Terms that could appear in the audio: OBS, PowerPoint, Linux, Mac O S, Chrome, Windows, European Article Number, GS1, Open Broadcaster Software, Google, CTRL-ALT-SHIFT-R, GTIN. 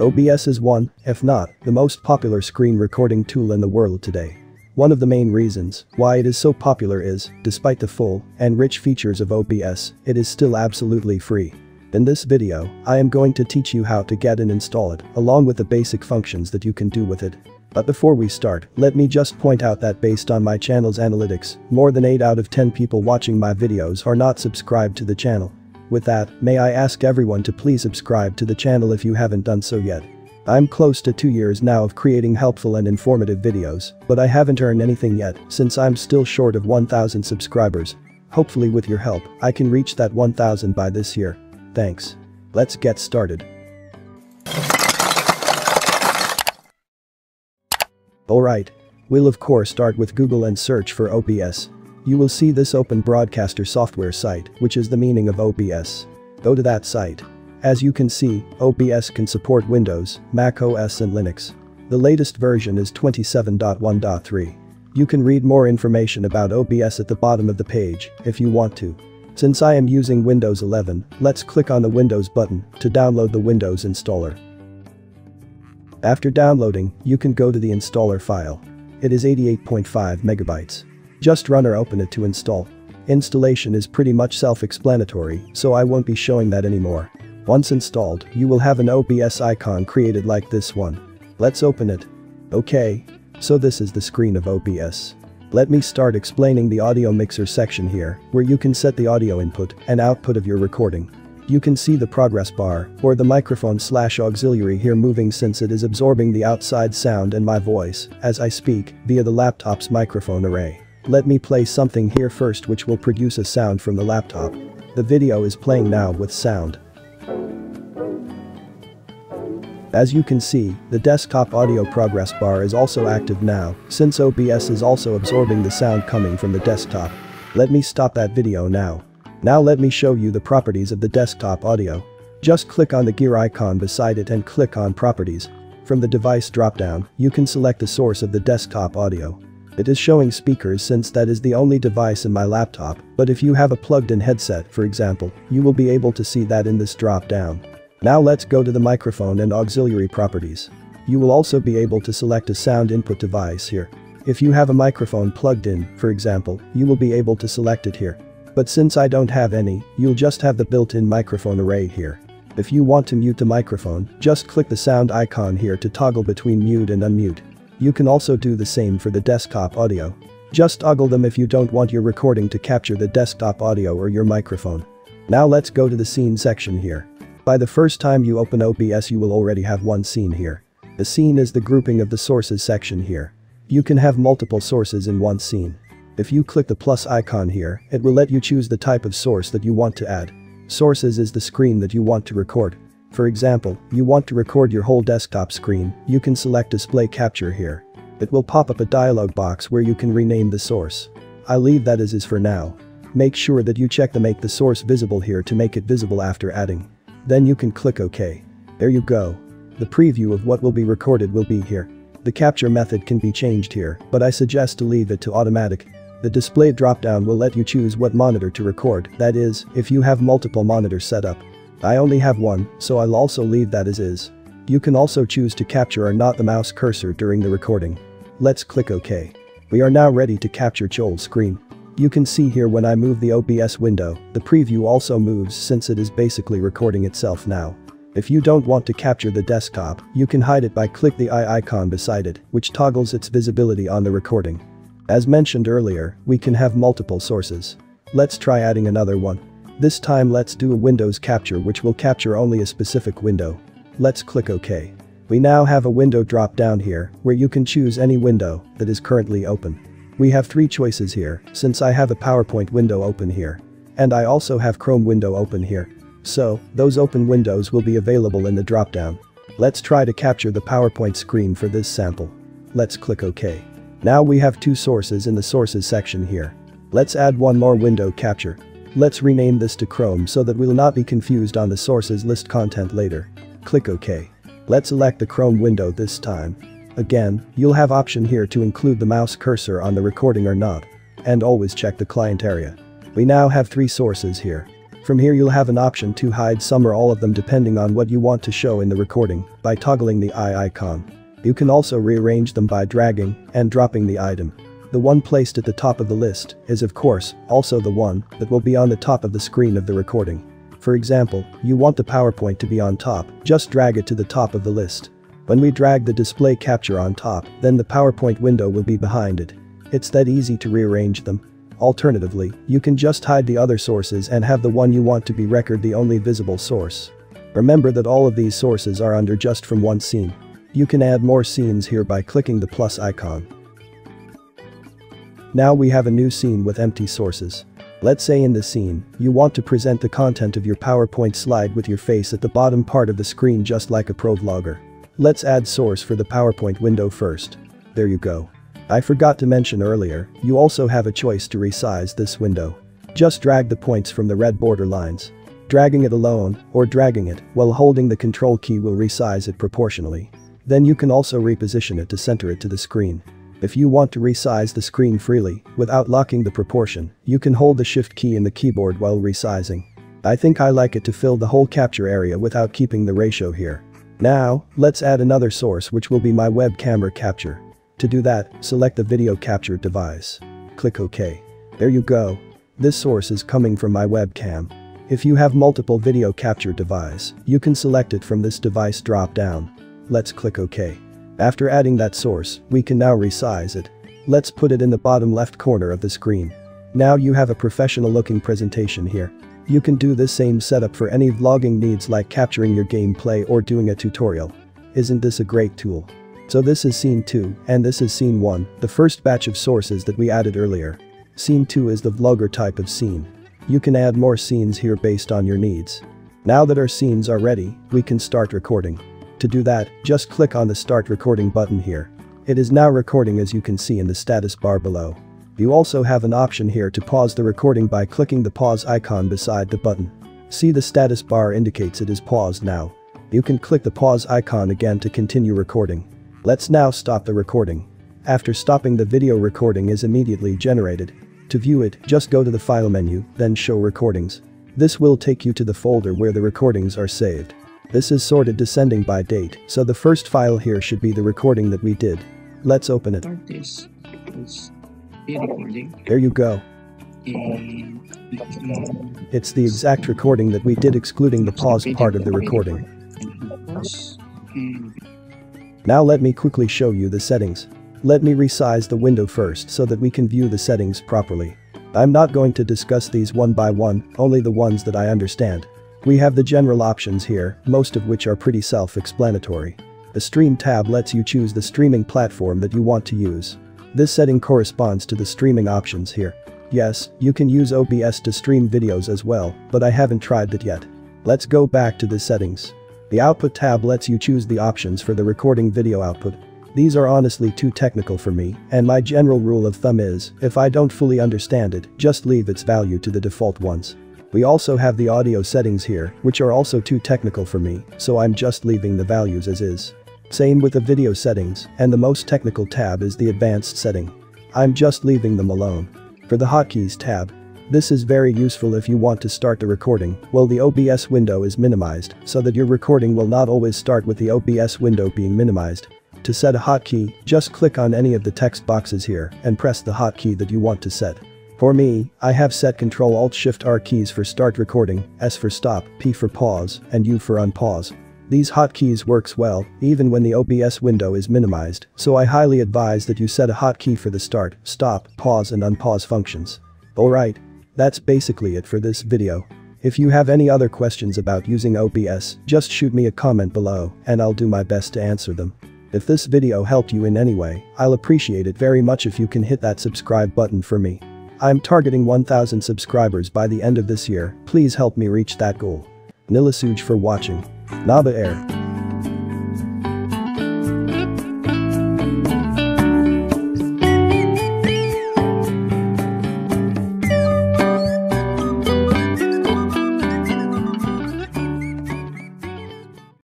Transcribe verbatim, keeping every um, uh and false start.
O B S is one, if not, the most popular screen recording tool in the world today. One of the main reasons why it is so popular is, despite the full and rich features of O B S, it is still absolutely free. In this video, I am going to teach you how to get and install it, along with the basic functions that you can do with it. But before we start, let me just point out that based on my channel's analytics, more than eight out of ten people watching my videos are not subscribed to the channel. With that, may I ask everyone to please subscribe to the channel if you haven't done so yet. I'm close to two years now of creating helpful and informative videos, but I haven't earned anything yet since I'm still short of one thousand subscribers. Hopefully with your help, I can reach that one thousand by this year. Thanks. Let's get started. Alright. We'll of course start with Google and search for O B S. You will see this Open Broadcaster Software site, which is the meaning of O B S. Go to that site. As you can see, O B S can support Windows, Mac O S and Linux. The latest version is twenty-seven point one point three. You can read more information about O B S at the bottom of the page, if you want to. Since I am using Windows eleven, let's click on the Windows button to download the Windows installer. After downloading, you can go to the installer file. It is eighty-eight point five megabytes. Just run or open it to install. Installation is pretty much self-explanatory, so I won't be showing that anymore. Once installed, you will have an O B S icon created like this one. Let's open it. Okay. So this is the screen of O B S. Let me start explaining the audio mixer section here, where you can set the audio input and output of your recording. You can see the progress bar, or the microphone slash auxiliary here moving since it is absorbing the outside sound and my voice, as I speak, via the laptop's microphone array. Let me play something here first which will produce a sound from the laptop. The video is playing now with sound. As you can see, the desktop audio progress bar is also active now, since O B S is also absorbing the sound coming from the desktop. Let me stop that video now. Now let me show you the properties of the desktop audio. Just click on the gear icon beside it and click on Properties. From the device dropdown, you can select the source of the desktop audio. It is showing speakers since that is the only device in my laptop, but if you have a plugged-in headset, for example, you will be able to see that in this dropdown. Now let's go to the microphone and auxiliary properties. You will also be able to select a sound input device here. If you have a microphone plugged in, for example, you will be able to select it here. But since I don't have any, you'll just have the built-in microphone array here. If you want to mute the microphone, just click the sound icon here to toggle between mute and unmute. You can also do the same for the desktop audio. Just toggle them if you don't want your recording to capture the desktop audio or your microphone. Now let's go to the scene section here. By the first time you open O B S you will already have one scene here. The scene is the grouping of the sources section here. You can have multiple sources in one scene. If you click the plus icon here, it will let you choose the type of source that you want to add. Sources is the screen that you want to record. For example, you want to record your whole desktop screen, you can select Display Capture here. It will pop up a dialog box where you can rename the source. I leave that as is for now. Make sure that you check the Make the Source Visible here to make it visible after adding. Then you can click OK. There you go. The preview of what will be recorded will be here. The capture method can be changed here, but I suggest to leave it to automatic. The display dropdown will let you choose what monitor to record, that is, if you have multiple monitors set up. I only have one, so I'll also leave that as is. You can also choose to capture or not the mouse cursor during the recording. Let's click OK. We are now ready to capture Joel's screen. You can see here when I move the O B S window, the preview also moves since it is basically recording itself now. If you don't want to capture the desktop, you can hide it by clicking the eye icon beside it, which toggles its visibility on the recording. As mentioned earlier, we can have multiple sources. Let's try adding another one. This time let's do a Windows capture which will capture only a specific window. Let's click OK. We now have a window drop down here, where you can choose any window that is currently open. We have three choices here, since I have a PowerPoint window open here. And I also have Chrome window open here. So, those open windows will be available in the drop down. Let's try to capture the PowerPoint screen for this sample. Let's click OK. Now we have two sources in the sources section here. Let's add one more window capture. Let's rename this to Chrome so that we'll not be confused on the sources list content later. Click OK. Let's select the Chrome window this time. Again, you'll have option here to include the mouse cursor on the recording or not. And always check the client area. We now have three sources here. From here you'll have an option to hide some or all of them depending on what you want to show in the recording by toggling the eye icon. You can also rearrange them by dragging and dropping the item. The one placed at the top of the list is of course also the one that will be on the top of the screen of the recording. For example, you want the PowerPoint to be on top, just drag it to the top of the list. When we drag the display capture on top, then the PowerPoint window will be behind it. It's that easy to rearrange them. Alternatively, you can just hide the other sources and have the one you want to be record the only visible source. Remember that all of these sources are under just from one scene. You can add more scenes here by clicking the plus icon. Now we have a new scene with empty sources. Let's say in this scene, you want to present the content of your PowerPoint slide with your face at the bottom part of the screen just like a pro vlogger. Let's add source for the PowerPoint window first. There you go. I forgot to mention earlier, you also have a choice to resize this window. Just drag the points from the red border lines. Dragging it alone, or dragging it while holding the control key will resize it proportionally. Then you can also reposition it to center it to the screen. If you want to resize the screen freely, without locking the proportion, you can hold the shift key in the keyboard while resizing. I think I like it to fill the whole capture area without keeping the ratio here. Now, let's add another source which will be my web camera capture. To do that, select the video capture device. Click OK. There you go. This source is coming from my webcam. If you have multiple video capture devices, you can select it from this device drop down. Let's click OK. After adding that source, we can now resize it. Let's put it in the bottom left corner of the screen. Now you have a professional looking presentation here. You can do this same setup for any vlogging needs like capturing your gameplay or doing a tutorial. Isn't this a great tool? So this is scene two, and this is scene one, the first batch of sources that we added earlier. Scene two is the vlogger type of scene. You can add more scenes here based on your needs. Now that our scenes are ready, we can start recording. To do that, just click on the Start Recording button here. It is now recording as you can see in the status bar below. You also have an option here to pause the recording by clicking the pause icon beside the button. See, the status bar indicates it is paused now. You can click the pause icon again to continue recording. Let's now stop the recording. After stopping, the video recording is immediately generated. To view it, just go to the file menu, then show recordings. This will take you to the folder where the recordings are saved. This is sorted descending by date, so the first file here should be the recording that we did. Let's open it. There you go. It's the exact recording that we did excluding the paused part of the recording. Now let me quickly show you the settings. Let me resize the window first so that we can view the settings properly. I'm not going to discuss these one by one, only the ones that I understand. We have the general options here, most of which are pretty self-explanatory. The Stream tab lets you choose the streaming platform that you want to use. This setting corresponds to the streaming options here. Yes, you can use O B S to stream videos as well, but I haven't tried that yet. Let's go back to the settings. The Output tab lets you choose the options for the recording video output. These are honestly too technical for me, and my general rule of thumb is, if I don't fully understand it, just leave its value to the default ones. We also have the audio settings here, which are also too technical for me, so I'm just leaving the values as is. Same with the video settings, and the most technical tab is the advanced setting. I'm just leaving them alone. For the hotkeys tab, this is very useful if you want to start the recording while the O B S window is minimized so that your recording will not always start with the O B S window being minimized. To set a hotkey, just click on any of the text boxes here and press the hotkey that you want to set. For me, I have set control alt shift R keys for start recording, S for stop, P for pause, and U for unpause. These hotkeys works well even when the O B S window is minimized, so I highly advise that you set a hotkey for the start, stop, pause and unpause functions. Alright. That's basically it for this video. If you have any other questions about using O B S, just shoot me a comment below and I'll do my best to answer them. If this video helped you in any way, I'll appreciate it very much if you can hit that subscribe button for me. I'm targeting one thousand subscribers by the end of this year, please help me reach that goal. Nilasuj for watching. Naba Air.